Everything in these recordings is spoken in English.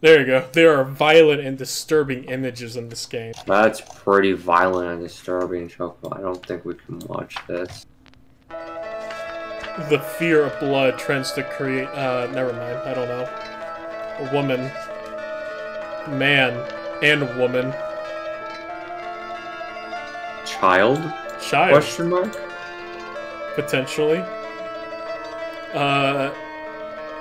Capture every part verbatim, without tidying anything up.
There you go. There are violent and disturbing images in this game. That's pretty violent and disturbing, Choco. I don't think we can watch this. The fear of blood trends to create... Uh, never mind. I don't know. A woman. Man. And woman. Child? Child. Question mark? Potentially. Uh...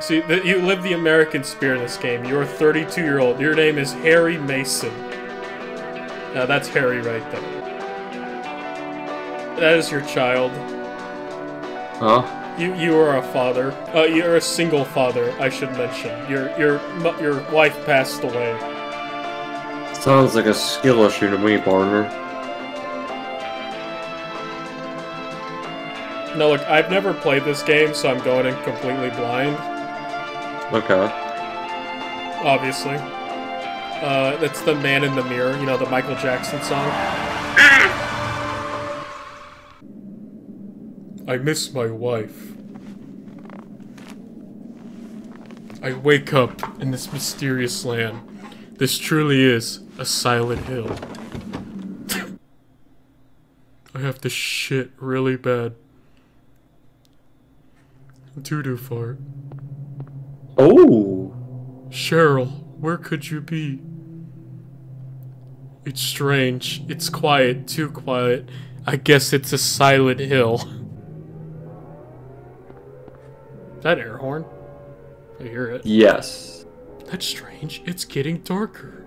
See, you live the American spirit in this game. You're a thirty-two-year-old. Your name is Harry Mason. Now, that's Harry right there. That is your child. Huh? You you are a father. Uh, you're a single father, I should mention. Your your your wife passed away. Sounds like a skill issue to me, partner. No, look, I've never played this game, so I'm going in completely blind. Okay. Obviously. Uh, that's the Man in the Mirror, you know, the Michael Jackson song. I miss my wife. I wake up in this mysterious land. This truly is a Silent Hill. I have to shit really bad. Doo-doo fart. Oh! Cheryl, where could you be? It's strange. It's quiet. Too quiet. I guess it's a Silent Hill. Is that air horn? I hear it. Yes. That's strange. It's getting darker.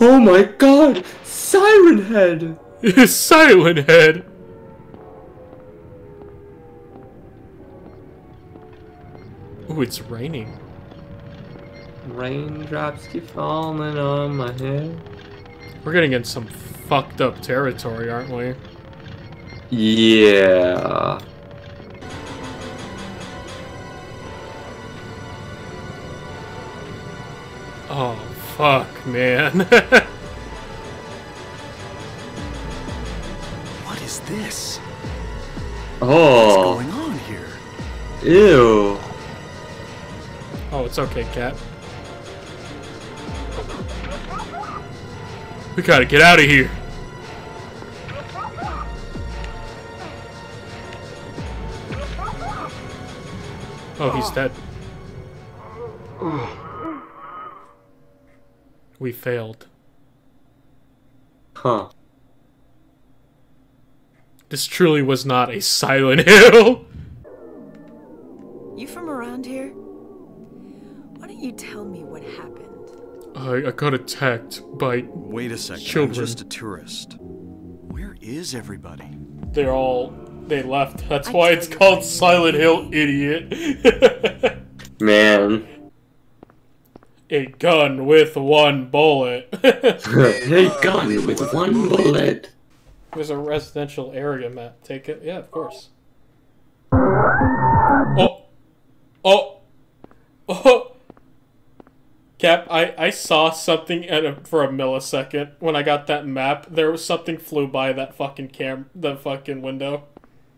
Oh my god! Siren Head! Siren Head! Ooh, it's raining. Raindrops keep falling on my head. We're getting in some fucked up territory, aren't we? Yeah. Oh, fuck, man. What is this? Oh. What's going on here? Ew. Oh, it's okay, cat. We gotta get out of here. Oh, he's dead. We failed. Huh. This truly was not a Silent Hill. You from around here? Why don't you tell me what happened? I, I got attacked by Wait a second, children. I'm just a tourist. Where is everybody? They're all... they left. That's I why it's called Silent Hill, idiot. Man. A gun with one bullet. A gun with one bullet. There's a residential area map. Take it. Yeah, of course. Oh. Oh. Oh. Cap, I, I saw something at a, for a millisecond when I got that map. There was something flew by that fucking cam, the fucking window.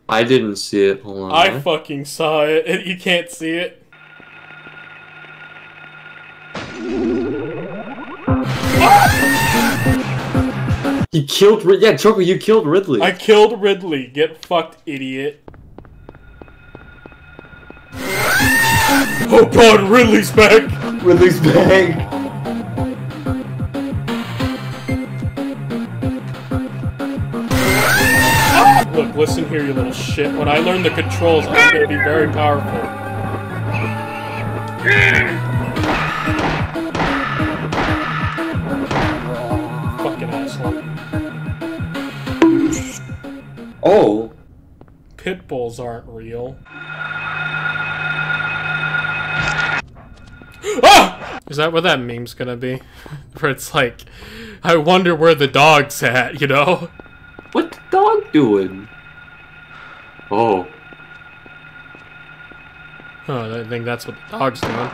I didn't see it. Hold on. I fucking saw it. it. You can't see it. He killed. Yeah, Choco, you killed Ridley. I killed Ridley. Get fucked, idiot. Oh god, Ridley's back! Ridley's back! Look, listen here, you little shit. When I learn the controls, I'm gonna be very powerful. Fucking asshole. Oh! Pit bulls aren't real. Ah! Is that where that meme's gonna be? Where it's like, I wonder where the dog's at, you know? What's the dog doing? Oh. Oh, I think that's what the dog's doing.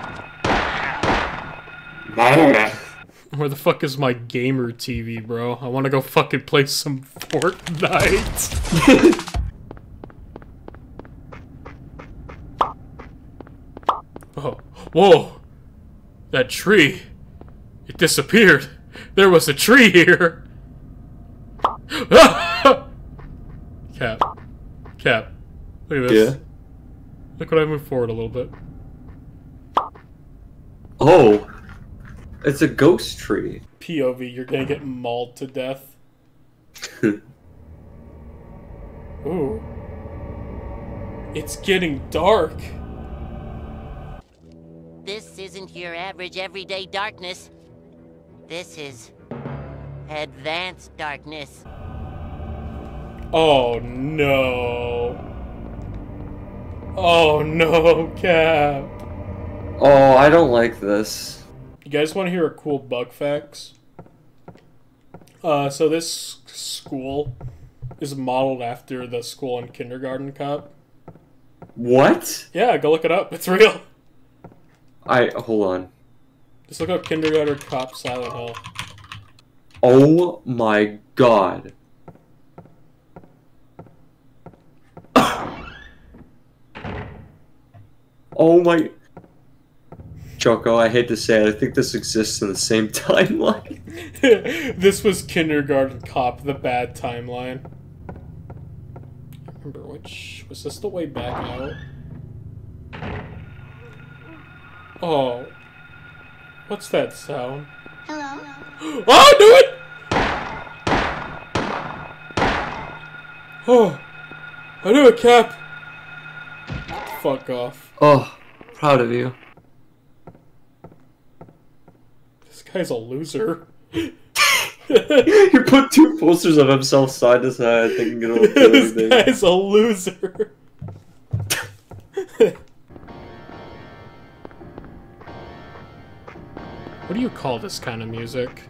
Where the fuck is my gamer T V, bro? I wanna go fucking play some Fortnite. Oh. Whoa! That tree! It disappeared. There was a tree here. Cap. Cap. Look at this. Yeah. Look what I moved forward a little bit. Oh. It's a ghost tree. P O V, you're gonna get mauled to death. Ooh. It's getting dark. This isn't your average everyday darkness. This is advanced darkness. Oh no. Oh no, Cap. Oh, I don't like this. You guys want to hear a cool bug facts? Uh, so this school is modeled after the school in Kindergarten Cop. What? Yeah, go look it up. It's real. I hold on. Just look up Kindergarten Cop Silent Hill. Oh my god. Oh my... Choco, I hate to say it, I think this exists in the same timeline. This was Kindergarten Cop, the bad timeline. I remember which... Was this the way back out? Oh... What's that sound? Hello? Oh, do it! Oh! I knew it, Cap! Fuck off. Oh, proud of you. This guy's a loser. You put two posters of himself side to side thinking it'll do everything. This guy's a loser. What do you call this kind of music?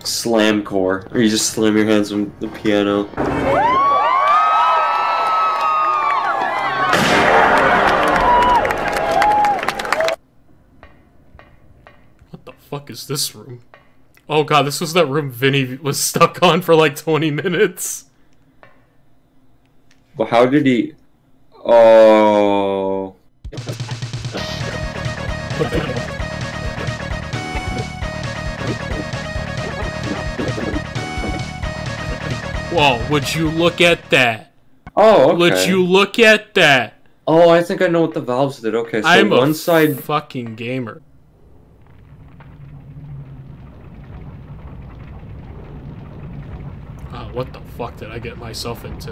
Slamcore. Or you just slam your hands on the piano. Fuck is this room? Oh god, this was that room Vinny was stuck on for like twenty minutes. Well, how did he... Oh... Whoa, would you look at that? Oh, okay. Would you look at that? Oh, I think I know what the valves did. Okay, so I'm one side... I'm a fucking gamer. What the fuck did I get myself into?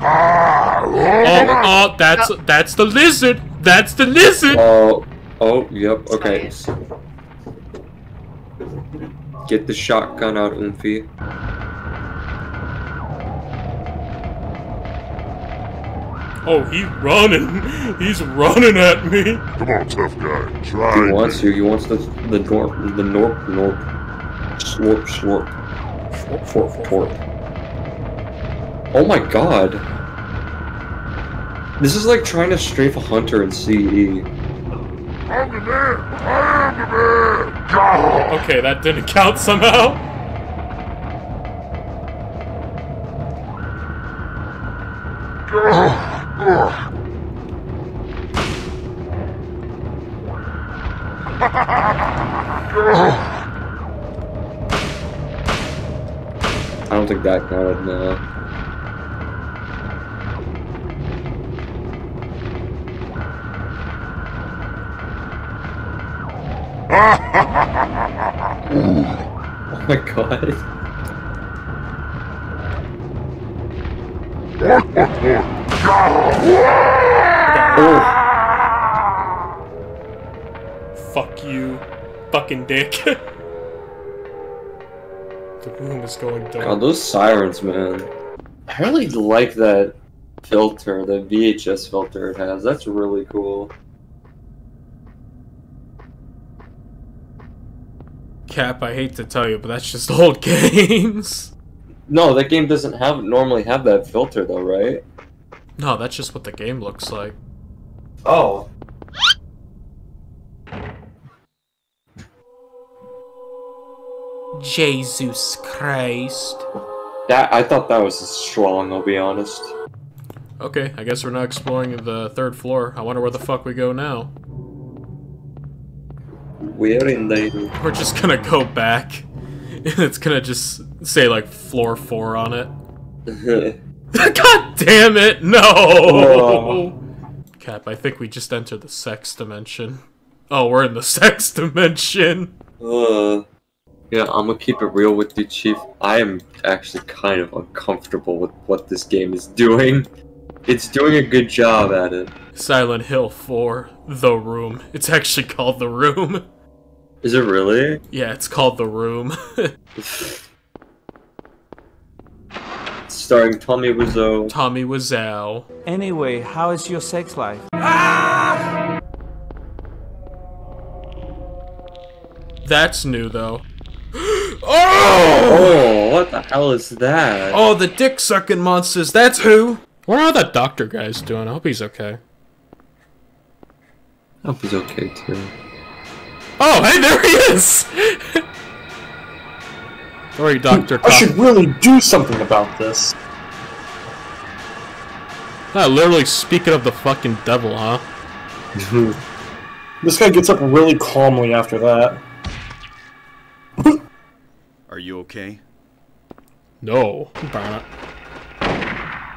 Oh, oh, that's that's the lizard. That's the lizard. Oh, oh, yep. Okay. Get the shotgun out, Oomphy. Oh, he's running! He's running at me! Come on, tough guy. Try. He wants you. He wants the the norp, the norp, norp, slorp, slorp, slorp, slorp, torp. Oh my god! This is like trying to strafe a hunter in C E. I'm the man. I am the man. God. Okay, that didn't count somehow. God. I don't think that counted, no. Oh my god. Oh. Fuck you, fucking dick. The room is going dark. God, those sirens, man. I really like that filter, the V H S filter it has. That's really cool. Cap, I hate to tell you, but that's just old games. No, that game doesn't have normally have that filter though, right? No, that's just what the game looks like. Oh. Jesus Christ. That I thought that was strong, I'll be honest. Okay, I guess we're not exploring the third floor. I wonder where the fuck we go now. We're in the... We're just gonna go back. It's gonna just say, like, floor four on it. God damn it! No! Oh. Cap, I think we just entered the sex dimension. Oh, we're in the sex dimension! Uh, yeah, I'm gonna keep it real with you, Chief. I am actually kind of uncomfortable with what this game is doing. It's doing a good job at it. Silent Hill four, The Room. It's actually called The Room. Is it really? Yeah, it's called The Room. Starring Tommy Wiseau. Tommy Wiseau. Anyway, how is your sex life? Ah! That's new, though. oh! oh! What the hell is that? Oh, the dick-sucking monsters, that's who! What are the doctor guys doing? I hope he's okay. I hope he's okay, too. Oh, hey, there he is! Sorry, Doctor Cop. I should really do something about this. Not literally speaking of the fucking devil, huh? This guy gets up really calmly after that. Are you okay? No. Barna.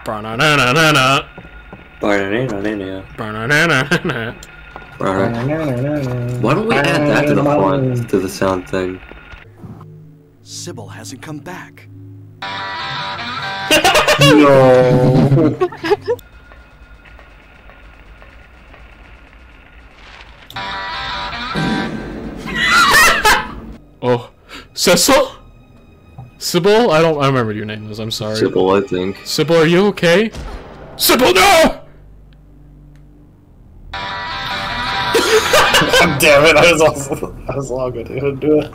Barna na na na na. Barna na na na. Barna na na na. Why don't we add that to the front, to the sound thing? Cybil hasn't come back. No. Oh, Cecil? Cybil? I don't. I remember your name was. I'm sorry. Cybil, I think. Cybil, are you okay? Cybil, no! Damn it! I was also, I was all good to do it.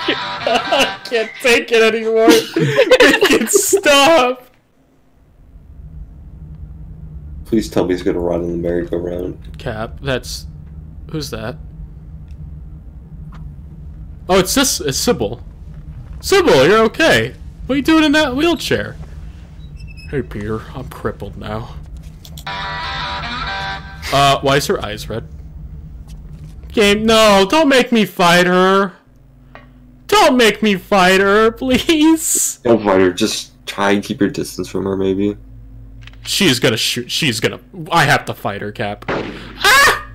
I can't take it anymore. Make it stop. Please tell me he's gonna ride on the merry-go-round. Cap, that's who's that? Oh, it's this. It's Cybil. Cybil, you're okay. What are you doing in that wheelchair? Hey, Peter, I'm crippled now. Uh, why is her eyes red? Game, no, don't make me fight her. Don't make me fight her, please. Don't fight her, just try and keep your distance from her, maybe. She's gonna shoot, she's gonna... I have to fight her, Cap. Ah!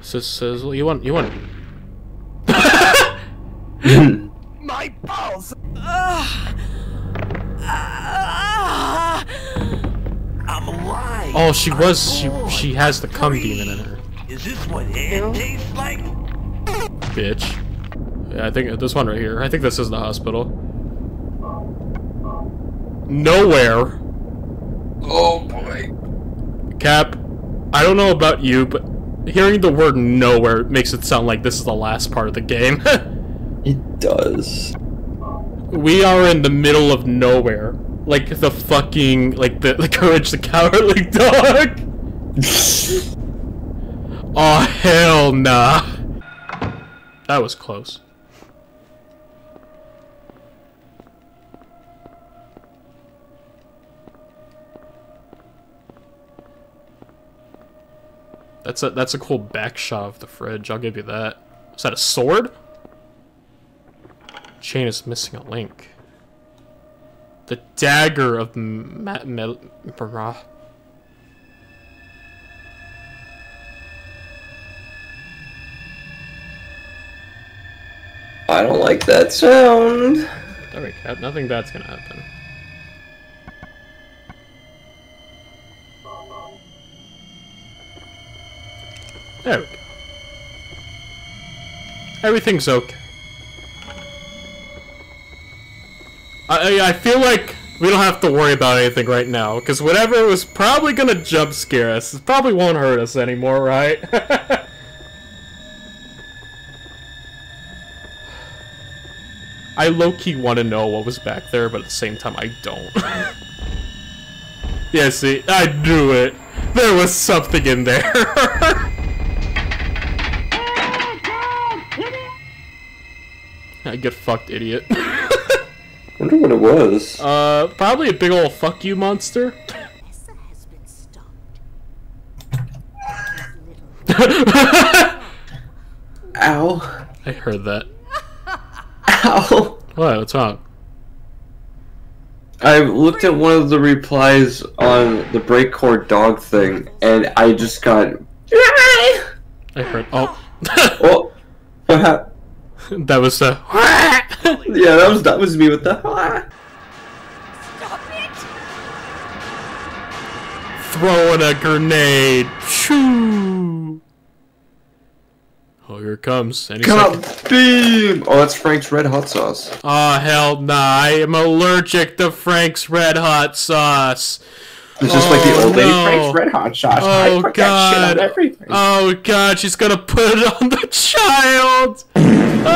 Sizzle, you want, you want... My balls! Ugh. I'm alive. Oh, she was. She she has the cum demon in her. Is this what it tastes like? Bitch. Yeah, I think this one right here. I think this is the hospital. Nowhere. Oh boy. Cap, I don't know about you, but hearing the word nowhere makes it sound like this is the last part of the game. It does. We are in the middle of nowhere. Like the fucking, like the, the Courage the Cowardly Dog! Oh hell nah! That was close. That's a, that's a cool back shot of the fridge, I'll give you that. Is that a sword? Chain is missing a link. The dagger of Matt Mel. I don't like that sound. Alright, Cap, nothing bad's gonna happen. There we go. Everything's okay. I, I feel like we don't have to worry about anything right now, because whatever was probably gonna jump scare us, it probably won't hurt us anymore, right? I low-key want to know what was back there, but at the same time, I don't. Yeah, see, I knew it. There was something in there. I get fucked, idiot. Wonder what it was. Uh, probably a big old fuck you monster. Has been stopped. Ow! I heard that. Ow! What? What's wrong? I looked at one of the replies on the breakcore dog thing, and I just got. I heard. Oh. Oh. What happened? That was the. Yeah, that was that was me with the. Stop it! Throwing a grenade. Choo! Oh, here it comes. Any Come second. Beam! Oh, that's Frank's Red Hot Sauce. Oh, hell nah! I am allergic to Frank's Red Hot Sauce. It's just oh, like the old lady no. Frank's Red Hot Sauce. Oh I put god! That shit on everything. Oh god! She's gonna put it on the child. Ah!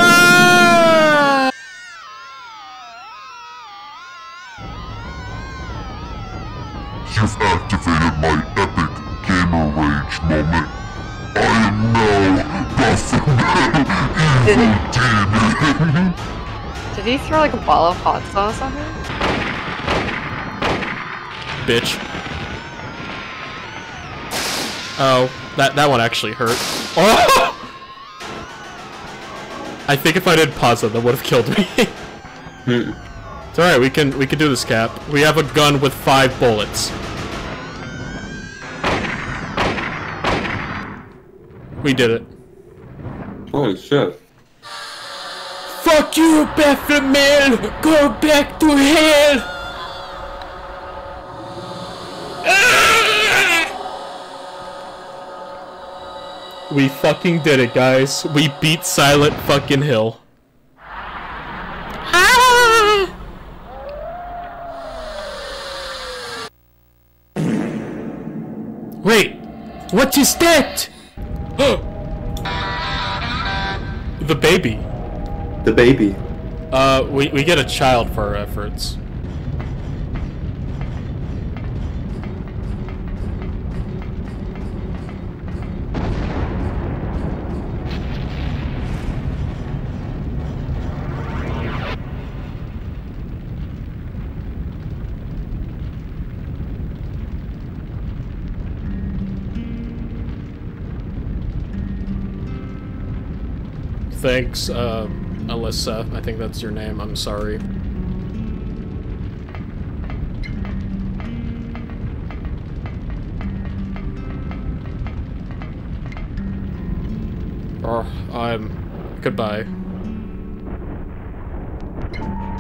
You've activated my epic gamer rage moment. I am now Buffalo Evil Demon. Did he throw like a ball of hot sauce on her? Bitch. Oh, that that one actually hurt. Oh! I think if I did pause that, that would have killed me. It's alright, we can we can do this, Cap. We have a gun with five bullets. We did it. Holy shit. Fuck you, Batman man! Go back to hell! We fucking did it, guys. We beat Silent fucking Hill. Ah! Wait, what is that? The baby. The baby. Uh, we we get a child for our efforts. Thanks, uh, Alyssa. I think that's your name. I'm sorry. Oh, I'm... Goodbye.